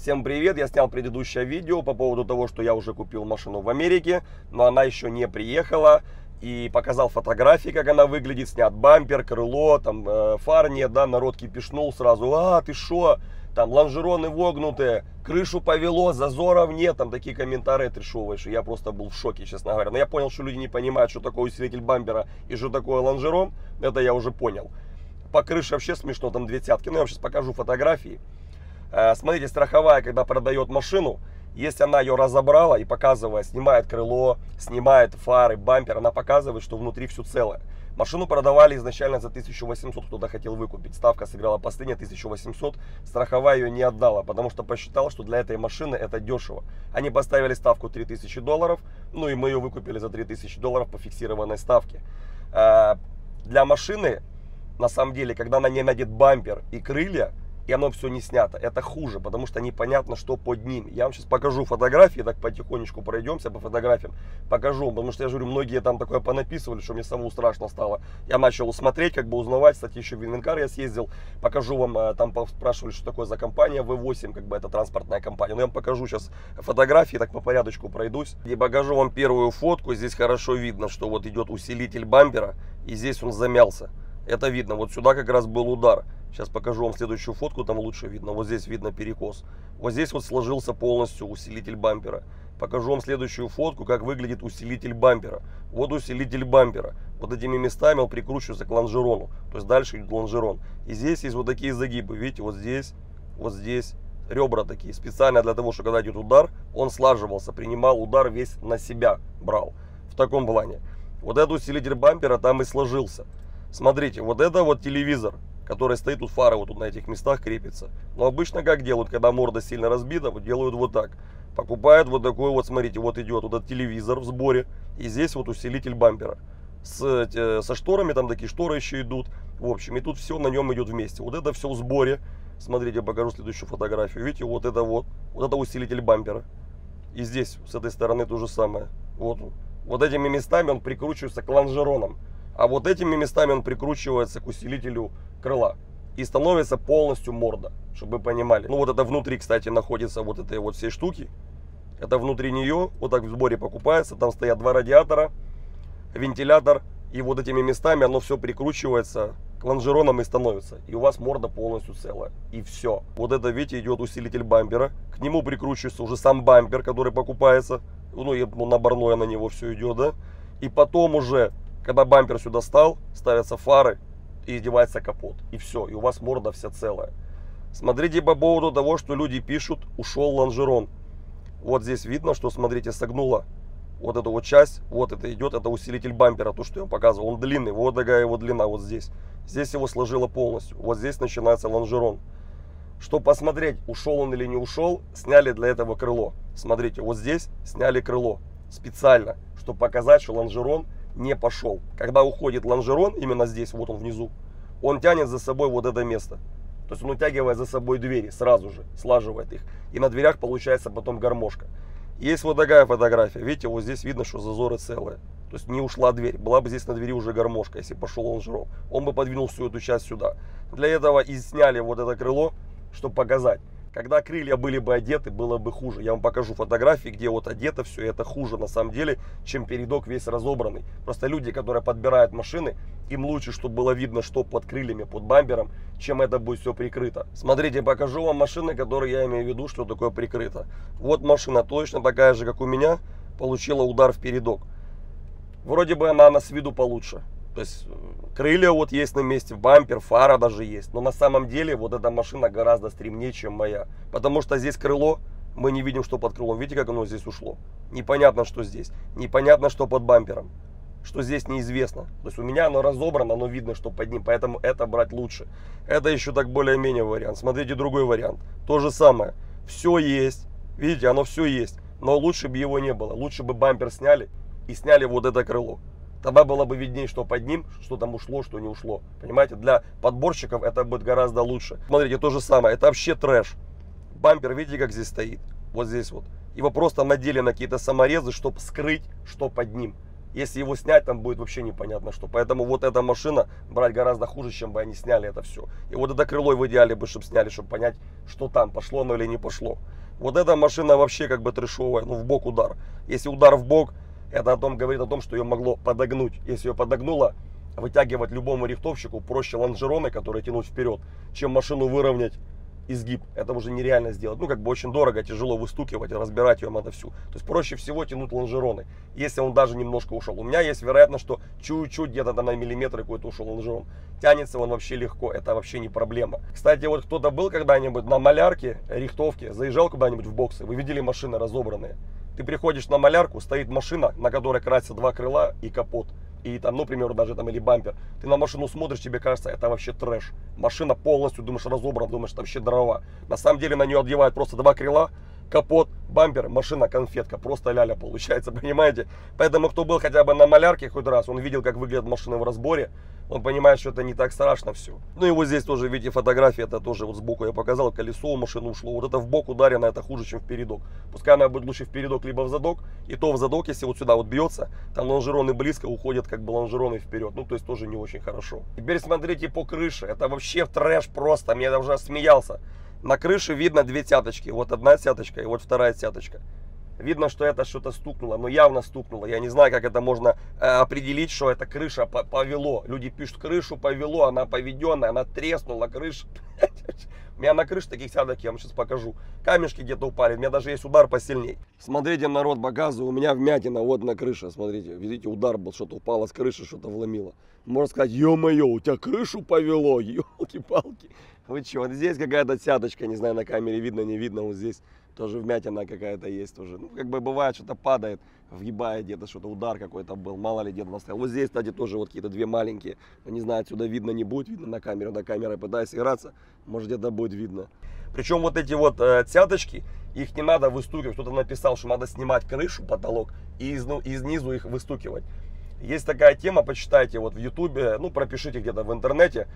Всем привет! Я снял предыдущее видео по поводу того, что я уже купил машину в Америке, но она еще не приехала. И показал фотографии, как она выглядит, снят бампер, крыло, там фар нет, да, народ кипишнул сразу. А, ты шо? Там лонжероны вогнутые, крышу повело, зазоров нет, там такие комментарии трешовые, что я просто был в шоке, честно говоря. Но я понял, что люди не понимают, что такое усилитель бампера и что такое лонжерон, это я уже понял. По крыше вообще смешно, там 20-ки, ну я вам сейчас покажу фотографии. Смотрите, страховая, когда продает машину, если она ее разобрала и показывая, снимает крыло, снимает фары, бампер, она показывает, что внутри все целое. Машину продавали изначально за 1800, кто-то хотел выкупить. Ставка сыграла последняя 1800, страховая ее не отдала, потому что посчитал, что для этой машины это дешево. Они поставили ставку $3000, ну и мы ее выкупили за $3000 по фиксированной ставке. Для машины, на самом деле, когда она не надет бампер и крылья, и оно все не снято. Это хуже, потому что непонятно, что под ним. Я вам сейчас покажу фотографии, так потихонечку пройдемся по фотографиям. Покажу, потому что я же говорю, многие там такое понаписывали, что мне самому страшно стало. Я начал смотреть, как бы узнавать. Кстати, еще в Wincar я съездил. Покажу вам, там спрашивали, что такое за компания V8, как бы это транспортная компания. Но я вам покажу сейчас фотографии, так по порядочку пройдусь. И покажу вам первую фотку. Здесь хорошо видно, что вот идет усилитель бампера, и здесь он замялся. Это видно, вот сюда как раз был удар. Сейчас покажу вам следующую фотку, там лучше видно. Вот здесь видно перекос. Вот здесь вот сложился полностью усилитель бампера. Покажу вам следующую фотку, как выглядит усилитель бампера. Вот усилитель бампера. Вот этими местами он прикручивается к лонжерону. То есть дальше идет лонжерон. И здесь есть вот такие загибы. Видите, вот здесь ребра такие. Специально для того, что когда идет удар, он слаживался, принимал удар весь на себя, брал. В таком плане. Вот этот усилитель бампера там и сложился. Смотрите, вот это вот телевизор, который стоит, у фары вот тут на этих местах крепится. Но обычно как делают, когда морда сильно разбита, вот делают вот так. Покупают вот такой вот, смотрите, вот идет вот этот телевизор в сборе. И здесь вот усилитель бампера. Со шторами, там такие шторы еще идут. В общем, и тут все на нем идет вместе. Вот это все в сборе. Смотрите, я покажу следующую фотографию. Видите, вот это усилитель бампера. И здесь, с этой стороны то же самое. Вот он. Вот этими местами он прикручивается к лонжеронам. А вот этими местами он прикручивается к усилителю крыла. И становится полностью морда, чтобы вы понимали. Ну вот это внутри, кстати, находится вот этой вот всей штуки. Это внутри нее, вот так в сборе покупается. Там стоят два радиатора, вентилятор. И вот этими местами оно все прикручивается к лонжеронам и становится. И у вас морда полностью целая. И все. Вот это, видите, идет усилитель бампера. К нему прикручивается уже сам бампер, который покупается. Ну и наборное на него все идет, да. И потом уже... Когда бампер сюда стал, ставятся фары и издевается капот. И все, и у вас морда вся целая. Смотрите по поводу того, что люди пишут, ушел лонжерон. Вот здесь видно, что, смотрите, согнула вот эту вот часть. Вот это идет, это усилитель бампера, то, что я вам показывал. Он длинный, вот такая его длина, вот здесь. Здесь его сложило полностью, вот здесь начинается лонжерон. Чтобы посмотреть, ушел он или не ушел, сняли для этого крыло. Смотрите, вот здесь сняли крыло специально, чтобы показать, что лонжерон не пошел. Когда уходит лонжерон, именно здесь, вот он внизу, он тянет за собой вот это место. То есть он утягивает за собой двери, сразу же слаживает их. И на дверях получается потом гармошка. Есть вот такая фотография. Видите, вот здесь видно, что зазоры целые. То есть не ушла дверь. Была бы здесь на двери уже гармошка, если пошел лонжерон. Он бы подвинул всю эту часть сюда. Для этого и сняли вот это крыло, чтобы показать. Когда крылья были бы одеты, было бы хуже. Я вам покажу фотографии, где вот одето все, это хуже на самом деле, чем передок весь разобранный. Просто люди, которые подбирают машины, им лучше, чтобы было видно, что под крыльями, под бампером, чем это будет все прикрыто. Смотрите, покажу вам машины, которые я имею в виду, что такое прикрыто. Вот машина точно такая же, как у меня, получила удар в передок. Вроде бы она с виду получше. То есть крылья вот есть на месте, бампер, фара даже есть. Но на самом деле вот эта машина гораздо стремнее, чем моя. Потому что здесь крыло, мы не видим, что под крылом. Видите, как оно здесь ушло? Непонятно, что здесь. Непонятно, что под бампером. Что здесь неизвестно. То есть у меня оно разобрано, но видно, что под ним. Поэтому это брать лучше. Это еще так более-менее вариант. Смотрите, другой вариант. То же самое. Все есть. Видите, оно все есть. Но лучше бы его не было. Лучше бы бампер сняли и сняли вот это крыло. Тогда было бы виднее, что под ним, что там ушло, что не ушло. Понимаете, для подборщиков это будет гораздо лучше. Смотрите, то же самое. Это вообще трэш. Бампер, видите, как здесь стоит? Вот здесь вот. Его просто надели на какие-то саморезы, чтобы скрыть, что под ним. Если его снять, там будет вообще непонятно что. Поэтому вот эта машина брать гораздо хуже, чем бы они сняли это все. И вот это крыло в идеале бы, чтобы сняли, чтобы понять, что там, пошло оно или не пошло. Вот эта машина вообще как бы трешовая, ну в бок удар. Если удар в бок, это говорит о том, что ее могло подогнуть. Если ее подогнуло, вытягивать любому рихтовщику проще лонжероны, которые тянуть вперед, чем машину выровнять изгиб. Это уже нереально сделать. Ну, как бы очень дорого, тяжело выстукивать и разбирать ее надо всю. То есть проще всего тянуть лонжероны, если он даже немножко ушел. У меня есть вероятность, что чуть-чуть, где-то там на миллиметр какой-то ушел лонжерон. Тянется он вообще легко, это вообще не проблема. Кстати, вот кто-то был когда-нибудь на малярке, рихтовке, заезжал куда-нибудь в боксы, вы видели машины разобранные. Ты приходишь на малярку, стоит машина, на которой красят два крыла и капот. И там, ну, например, даже там или бампер. Ты на машину смотришь, тебе кажется, это вообще трэш. Машина полностью, думаешь, разобрана, думаешь, это вообще дрова. На самом деле на нее одевают просто два крыла, капот, бампер, машина конфетка. Просто ляля получается, понимаете? Поэтому кто был хотя бы на малярке хоть раз, он видел, как выглядят машины в разборе. Он понимает, что это не так страшно все. Ну и вот здесь тоже, видите, фотографии, это тоже вот сбоку я показал, колесо у машины ушло. Вот это в бок ударено, это хуже, чем в передок. Пускай она будет лучше в передок, либо в задок. И то в задок, если вот сюда вот бьется, там лонжероны близко уходят, как бы лонжероны вперед. Ну, то есть тоже не очень хорошо. Теперь смотрите по крыше. Это вообще трэш просто, я уже смеялся. На крыше видно две тяточки. Вот одна тяточка и вот вторая тяточка. Видно, что это что-то стукнуло, но явно стукнуло. Я не знаю, как это можно определить, что это крыша повело. Люди пишут, крышу повело, она поведенная, она треснула, крыша. У меня на крыше таких сядок, я вам сейчас покажу. Камешки где-то упали, у меня даже есть удар посильней. Смотрите, народ, показываю, у меня вмятина вот на крыше, смотрите. Видите, удар был, что-то упало с крыши, что-то вломило. Можно сказать, ё-моё, у тебя крышу повело, ёлки-палки. Вы чё, вот здесь какая-то сядочка, не знаю, на камере видно, не видно, вот здесь. Тоже вмятина какая-то есть уже. Ну, как бы бывает, что-то падает, въебает где-то, что-то удар какой-то был, мало ли где-то настоял. Вот здесь, кстати, тоже вот какие-то две маленькие. Не знаю, отсюда видно не будет, видно на камеру, на камерой пытаюсь играться, может где-то будет видно. Причем вот эти вот тяточки, их не надо выстукивать. Кто-то написал, что надо снимать крышу, потолок и изнизу их выстукивать. Есть такая тема, почитайте вот в ютубе, ну пропишите где-то в интернете.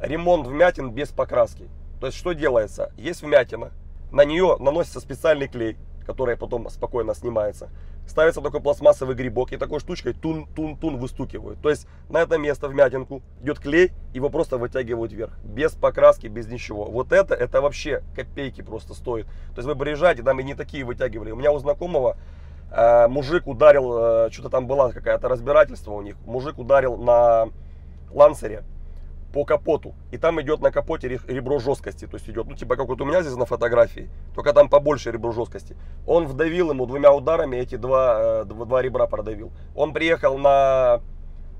Ремонт вмятин без покраски. То есть что делается? Есть вмятина. На нее наносится специальный клей, который потом спокойно снимается. Ставится такой пластмассовый грибок и такой штучкой тун-тун-тун выстукивают. То есть на это место вмятинку идет клей, его просто вытягивают вверх. Без покраски, без ничего. Вот это вообще копейки просто стоит. То есть вы приезжаете, там и не такие вытягивали. У меня у знакомого мужик ударил, что-то там было какое-то разбирательство у них. Мужик ударил на лансере по капоту, и там идет на капоте ребро жесткости, то есть идет, ну типа как вот у меня здесь на фотографии, только там побольше ребро жесткости. Он вдавил ему двумя ударами, эти два ребра продавил. Он приехал на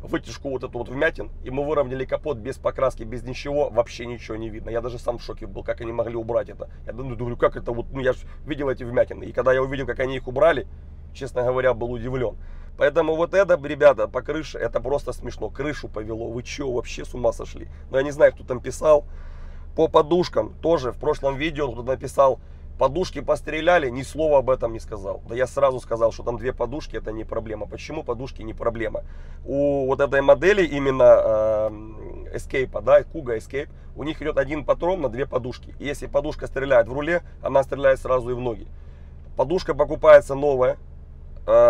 вытяжку вот эту вот вмятин, и мы выровняли капот без покраски, без ничего, вообще ничего не видно. Я даже сам в шоке был, как они могли убрать это. Я думаю, как это вот, ну я же видел эти вмятины, и когда я увидел, как они их убрали, честно говоря, был удивлен. Поэтому вот это, ребята, по крыше, это просто смешно. Крышу повело, вы че, вообще с ума сошли? Ну, я не знаю, кто там писал. По подушкам тоже, в прошлом видео кто-то написал, подушки постреляли, ни слова об этом не сказал. Да я сразу сказал, что там две подушки, это не проблема. Почему подушки не проблема? У вот этой модели именно Escape, да, Kuga Escape, у них идет один патрон на две подушки. И если подушка стреляет в руле, она стреляет сразу и в ноги. Подушка покупается новая.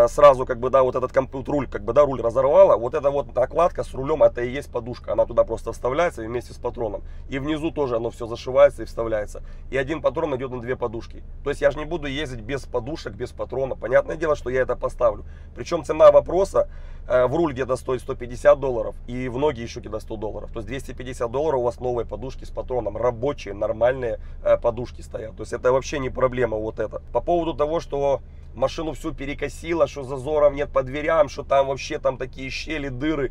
Сразу как бы, да, вот этот руль, как бы, да, руль разорвала, вот эта вот накладка с рулем, это и есть подушка, она туда просто вставляется вместе с патроном, и внизу тоже оно все зашивается и вставляется, и один патрон идет на две подушки. То есть я же не буду ездить без подушек, без патрона, понятное дело, что я это поставлю. Причем цена вопроса в руль где-то стоит $150 и в ноги еще где-то $100, то есть $250 у вас новые подушки с патроном, рабочие, нормальные подушки стоят, то есть это вообще не проблема. Вот это по поводу того, что машину всю перекосило, что зазоров нет по дверям, что там вообще там такие щели, дыры.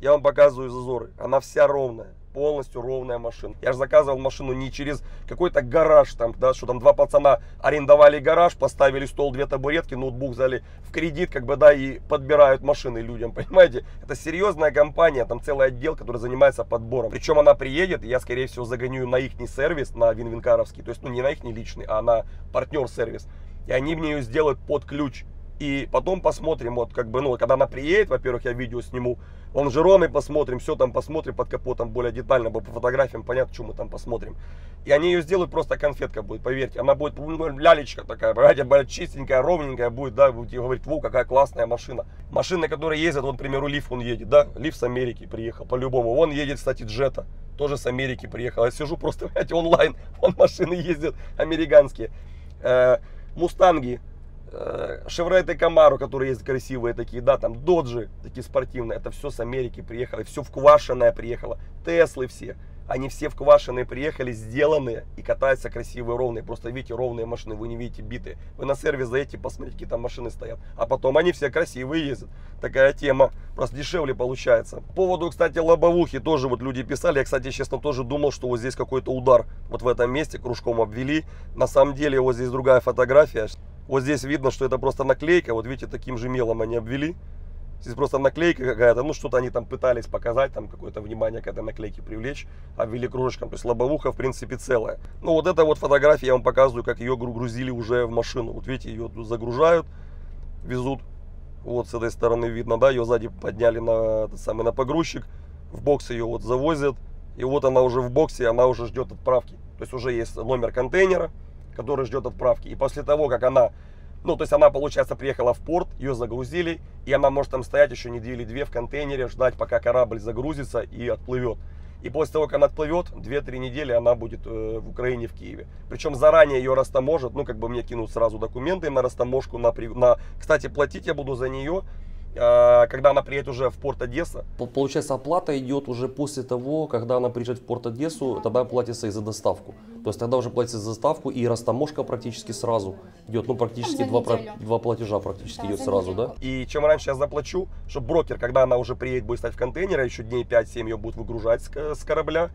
Я вам показываю зазоры. Она вся ровная, полностью ровная машина. Я же заказывал машину не через какой-то гараж, там, да, что там два пацана арендовали гараж, поставили стол, две табуретки, ноутбук взяли в кредит, как бы, да, и подбирают машины людям, понимаете? Это серьезная компания, там целый отдел, который занимается подбором. Причем она приедет, я, скорее всего, загоню на ихний сервис, на винкаровский, то есть, ну, не на ихний личный, а на партнер-сервис. И они мне ее сделают под ключ. И потом посмотрим, вот как бы, ну, когда она приедет, во-первых, я видео сниму, лонжероны посмотрим, все там посмотрим под капотом более детально, по фотографиям понятно, что мы там посмотрим. И они ее сделают, просто конфетка будет, поверьте. Она будет лялечка такая, понимаете, будет чистенькая, ровненькая будет, да, будете говорить, во, какая классная машина. Машина, которая ездит, вот, к примеру, Лиф, он едет, да, Лиф с Америки приехал, по-любому. Он едет, кстати, Джета, тоже с Америки приехал. Я сижу просто, понимаете, онлайн, он машины ездит американские. Мустанги. Chevrolet Camaro, которые есть красивые такие, да, там Dodge, такие спортивные, это все с Америки приехало, все вквашенное приехало, Теслы все, они все вквашенные приехали, сделанные и катаются красивые, ровные, просто видите ровные машины, вы не видите битые, вы на сервис заедете, посмотрите, какие там машины стоят, а потом они все красивые ездят, такая тема, просто дешевле получается. По поводу, кстати, лобовухи тоже вот люди писали, я, кстати, честно, тоже думал, что вот здесь какой-то удар, вот в этом месте кружком обвели, на самом деле вот здесь другая фотография. Вот здесь видно, что это просто наклейка, вот видите, таким же мелом они обвели. Здесь просто наклейка какая-то, ну что-то они там пытались показать, там какое-то внимание к этой наклейке привлечь, обвели кружочком, то есть лобовуха в принципе целая. Ну вот эта вот фотография, я вам показываю, как ее грузили уже в машину. Вот видите, ее тут загружают, везут, вот с этой стороны видно, да, ее сзади подняли на погрузчик, в бокс ее вот завозят, и вот она уже в боксе, она уже ждет отправки. То есть уже есть номер контейнера, который ждет отправки. И после того, как она, ну, то есть она, получается, приехала в порт, ее загрузили, и она может там стоять еще недели две в контейнере, ждать, пока корабль загрузится и отплывет. И после того, как она отплывет, 2-3 недели она будет в Украине, в Киеве. Причем заранее ее растаможат, ну, как бы мне кинут сразу документы на растаможку, кстати, платить я буду за нее, когда она приедет уже в порт Одесса. Получается, оплата идет уже после того, когда она приезжает в порт Одессу, тогда платится и за доставку. То есть тогда уже платится за доставку, и растаможка практически сразу идет. Ну, практически два платежа практически, да, идет сразу, да? И чем раньше я заплачу, чтобы брокер, когда она уже приедет, будет стать в контейнере, еще дней 5-7 ее будут выгружать с корабля.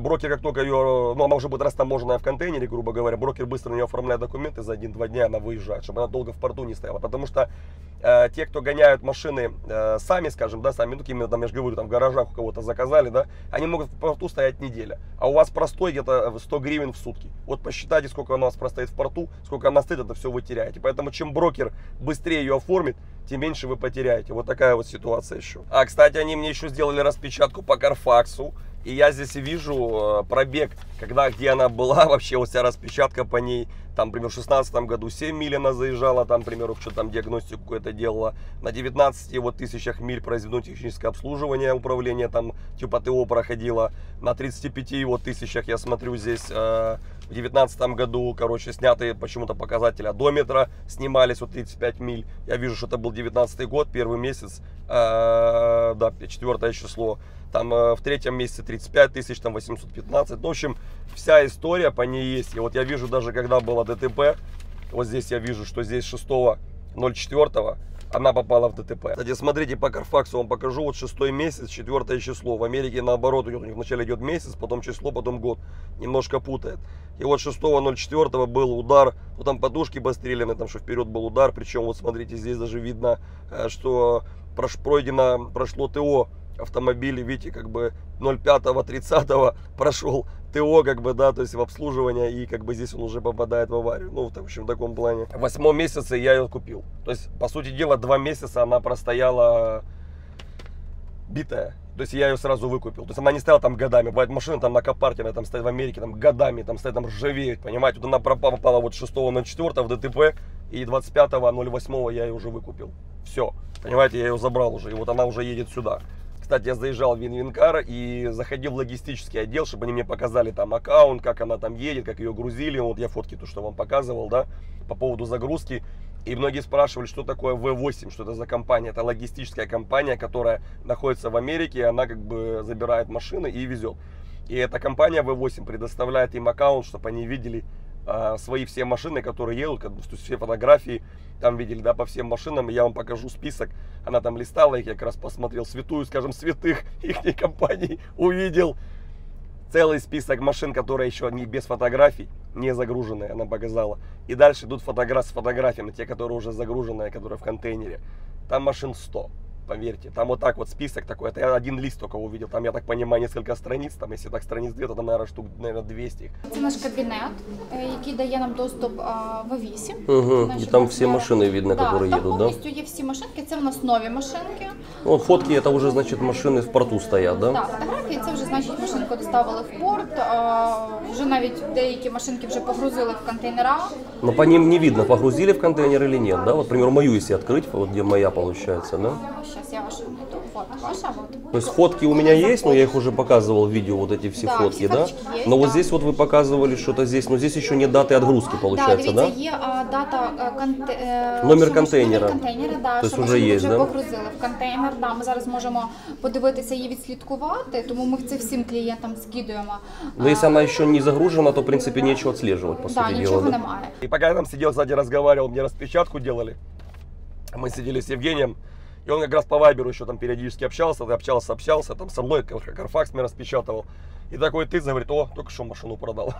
Брокер, как только ее, ну, она уже будет растаможенная в контейнере, грубо говоря, брокер быстро на нее оформляет документы, за 1-2 дня она выезжает, чтобы она долго в порту не стояла. Потому что те, кто гоняют машины сами, скажем, да, сами, ну, какими, там, я же говорю, там, в гаражах у кого-то заказали, да, они могут в порту стоять неделю. А у вас простой где-то 100 гривен в сутки. Вот посчитайте, сколько она у вас простоит в порту, сколько она стоит, это все вы теряете. Поэтому чем брокер быстрее ее оформит, тем меньше вы потеряете. Вот такая вот ситуация еще. А, кстати, они мне еще сделали распечатку по Карфаксу. И я здесь вижу пробег, когда, где она была, вообще у себя распечатка по ней, там, например, в 2016 году 7 миль она заезжала, там, к примеру, что там диагностику какую-то делала, на 19 вот, тысячах миль произведено техническое обслуживание, управление, там, типа ТО проходила, на 35 вот, тысячах, я смотрю здесь, в 2019 году, короче, снятые почему-то показатели одометра, снимались вот 35 миль, я вижу, что это был 2019 год, первый месяц, да, 4 число. Там в третьем месяце 35 тысяч, там 815. Ну, в общем, вся история по ней есть. И вот я вижу, даже когда было ДТП, вот здесь я вижу, что здесь 6.04 она попала в ДТП. Кстати, смотрите, по Карфаксу вам покажу. Вот 6 месяц, 4 число. В Америке наоборот идет. У них вначале идет месяц, потом число, потом год. Немножко путает. И вот 6.04 был удар. Ну, там подушки постреляны, там что вперед был удар. Причем, вот смотрите, здесь даже видно, что прошло ТО. Автомобили, видите, как бы 05-30 прошел ТО, как бы, да, то есть в обслуживание, и как бы здесь он уже попадает в аварию. Ну, в общем, в таком плане. В 8 месяце я ее купил. То есть, по сути дела, 2 месяца она простояла битая. То есть я ее сразу выкупил. То есть она не стояла там годами. Бывает, машина там на Копарке, она там стоит в Америке, там годами, там стоит, там ржавеет, понимаете. Вот она попала вот 6.04 в ДТП, и 25.08 я ее уже выкупил. Все, понимаете, я ее забрал уже, и вот она уже едет сюда. Кстати, я заезжал в Wincar и заходил в логистический отдел, чтобы они мне показали там аккаунт, как она там едет, как ее грузили. Вот я фотки то, что вам показывал, да, по поводу загрузки. И многие спрашивали, что такое V8, что это за компания. Это логистическая компания, которая находится в Америке, она как бы забирает машины и везет. И эта компания V8 предоставляет им аккаунт, чтобы они видели свои все машины, которые едут, все фотографии там видели, да, по всем машинам. Я вам покажу список, она там листала их, я как раз посмотрел святую, скажем, святых их компаний, увидел целый список машин, которые еще не без фотографий, не загруженные, она показала. И дальше идут фотографии с фотографиями, те, которые уже загруженные, которые в контейнере. Там машин 100. поверьте. Там вот так вот список такой, это я один лист только увидел. Там, я так понимаю, несколько страниц, там, если так страниц 2, то там, наверное, штук, наверное, 200. Это наш кабинет, який дає нам доступ в V8. Угу. И там все машины видно, да, которые едут, да? Да, там есть все машинки, это у нас новые машинки. Ну, фотки, это уже, значит, машины в порту стоят, да? Да, фотографии, это уже, значит, машинку доставили в порт, уже навіть деякі машинки вже погрузили в контейнера. Но по ним не видно, погрузили в контейнер или нет, да? Вот, например, мою, если открыть, вот где моя получается, да? Сейчас я вашу найду. Вот, ваша вот. То есть фотки у меня есть, но я их уже показывал в видео, вот эти все, да, фотки, да? Есть, но да, вот здесь вот вы показывали что-то здесь, но здесь еще не даты отгрузки получается, да? Да, видите, есть дата, номер контейнера. Номер контейнера, да, то есть уже есть, да? Погрузили в контейнер, да, ми зараз можемо подивитися її відслідкувати, тому ми це всім клієнтам скидуємо. Ну, если она еще не загружена, то, в принципе, нечего отслеживать, по сути дела. Да, ничего немає. И пока я там сидел сзади, разговаривал, мне распечатку делали. Мы сидели с Евгением, и он как раз по Вайберу еще там периодически общался, там со мной, Carfax меня распечатывал. И такой ты, говорит, о, только что машину продал.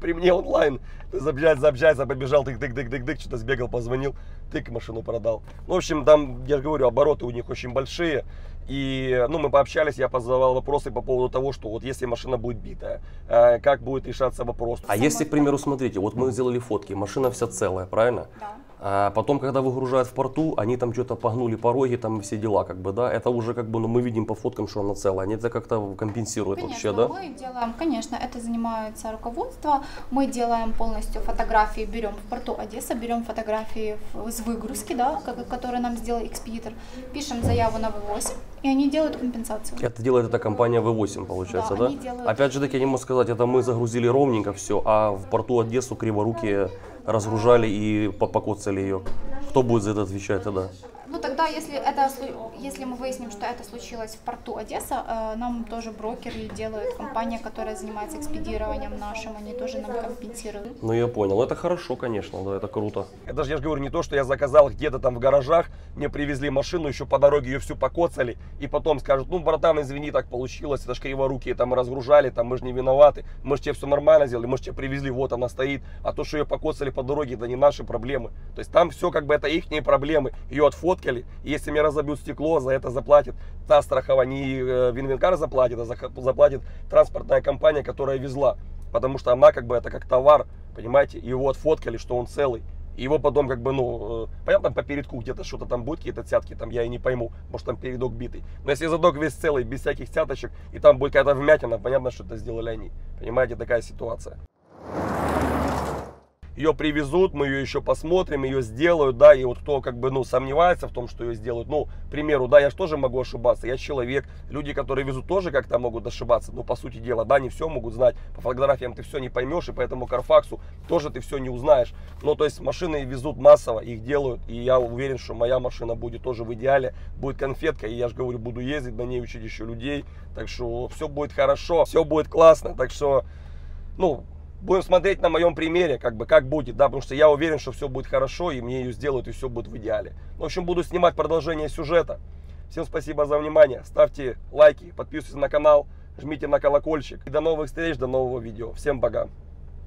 При мне онлайн, ты забежал, побежал, тык-тык-тык-тык-тык, что-то сбегал, позвонил, тык, машину продал. Ну, в общем, там, я говорю, обороты у них очень большие. И, ну, мы пообщались, я позадавал вопросы по поводу того, что вот если машина будет битая, как будет решаться вопрос. А если, к примеру, смотрите, вот мы сделали фотки, машина вся целая, правильно? Да. А потом, когда выгружают в порту, они там что-то погнули пороги, там все дела, как бы, да? Это уже, как бы, ну, мы видим по фоткам, что она целая, они это как-то компенсируют, конечно, вообще, да? Мы делаем, конечно, это занимается руководство, мы делаем полностью фотографии, берем в порту Одесса, берем фотографии с выгрузки, да, которые нам сделал экспедитор, пишем заяву на V8, и они делают компенсацию. Это делает эта компания V8, получается, да? Да? Делают... Опять же таки, я не могу сказать, это мы загрузили ровненько все, а в порту Одессу криворукие разгружали и покоцали ее. Кто будет за это отвечать тогда? Ну тогда, если мы выясним, что это случилось в порту Одесса, нам тоже брокеры делают, компания, которая занимается экспедированием нашим, они тоже нам компенсируют. Ну я понял, это хорошо, конечно, да, это круто. Это же, я же говорю, не то, что я заказал где-то там в гаражах, мне привезли машину, еще по дороге ее всю покоцали, и потом скажут, ну, братан, извини, так получилось, это же криворукие там разгружали, там мы же не виноваты, мы же тебе все нормально сделали, мы же тебе привезли, вот она стоит, а то, что ее покоцали по дороге, это не наши проблемы. То есть там все как бы это их проблемы, ее отфоткали. Если мне разобьют стекло, за это заплатит та страховая, не Wincar заплатит, а заплатит транспортная компания, которая везла. Потому что она как бы это как товар, понимаете, его отфоткали, что он целый. Его потом как бы, ну, понятно, по передку где-то что-то там будет, какие-то цятки, там я и не пойму, может там передок битый. Но если задок весь целый, без всяких цяточек, и там будет какая-то вмятина, понятно, что это сделали они. Понимаете, такая ситуация. Ее привезут, мы ее еще посмотрим, ее сделают, да, и вот кто как бы, ну, сомневается в том, что ее сделают, ну, к примеру, да, я же тоже могу ошибаться, я человек, люди, которые везут, тоже как-то могут ошибаться, но по сути дела, да, не все могут знать, по фотографиям ты все не поймешь, и поэтому Carfax'у тоже ты все не узнаешь, ну, то есть машины везут массово, их делают, и я уверен, что моя машина будет тоже в идеале, будет конфетка, и я же говорю, буду ездить на ней, учить еще людей, так что все будет хорошо, все будет классно, так что, ну, будем смотреть на моем примере, как бы, как будет, да, потому что я уверен, что все будет хорошо, и мне ее сделают, и все будет в идеале. В общем, буду снимать продолжение сюжета. Всем спасибо за внимание, ставьте лайки, подписывайтесь на канал, жмите на колокольчик. И до новых встреч, до нового видео. Всем пока!